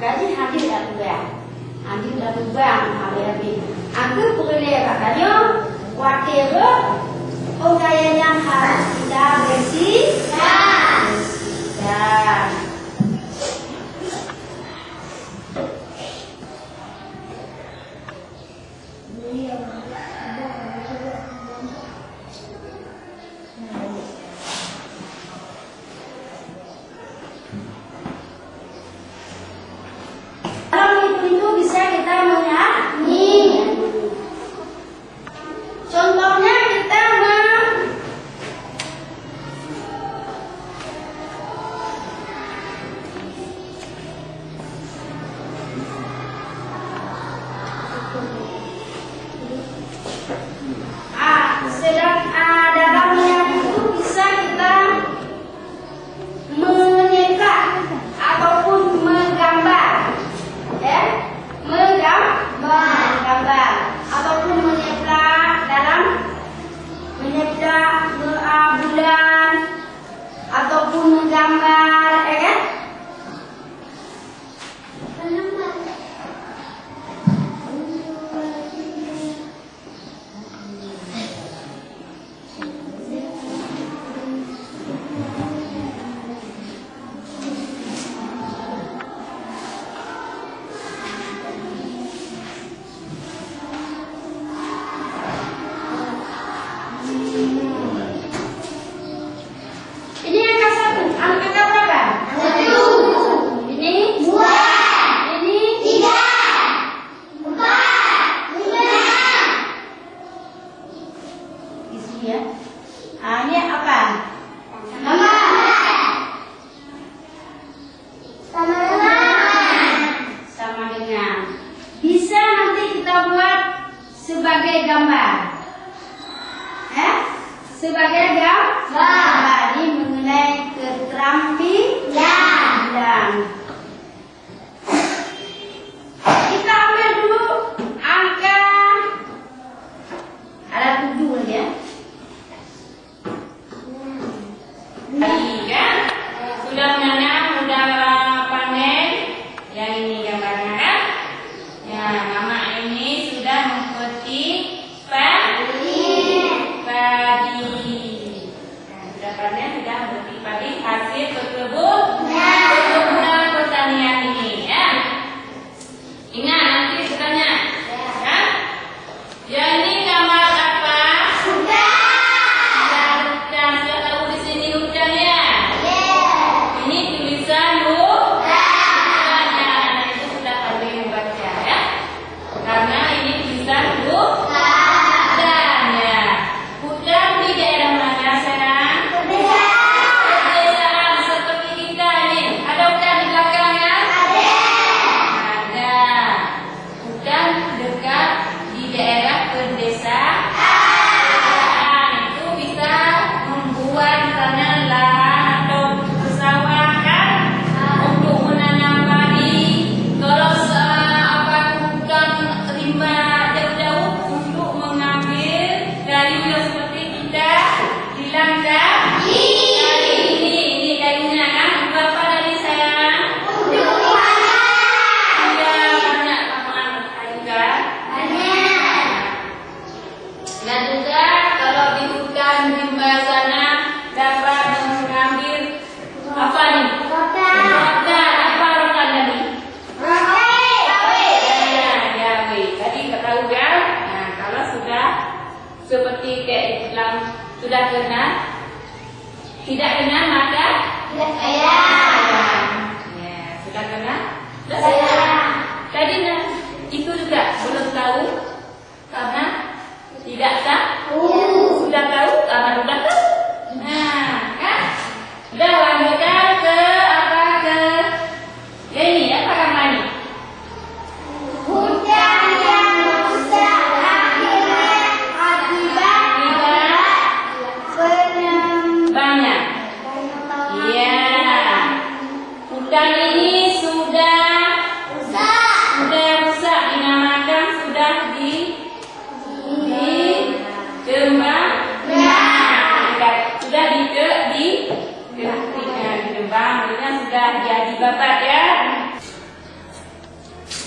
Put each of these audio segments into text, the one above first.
kali hadir aduan, hadir aduan hari-hari. Aku boleh katanya, whatever pakaian yang harus kita bersihkan. Dan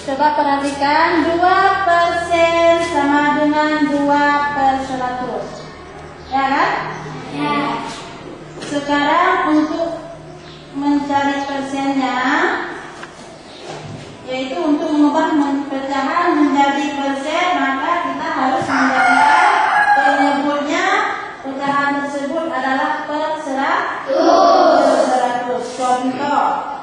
Coba perhatikan 2% sama dengan 2/100. Ya kan? Ya. Sekarang untuk mencari persennya, yaitu untuk mengubah pecahan menjadi persen, maka kita harus menjadikan penyebutnya pecahan tersebut adalah per 100. Contoh.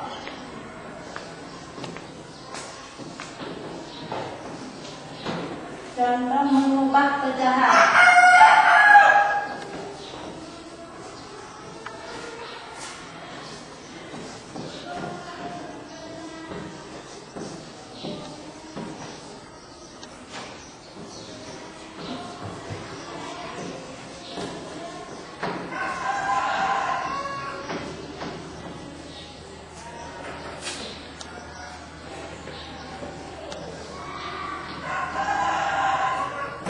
Contoh mengubah pecahan.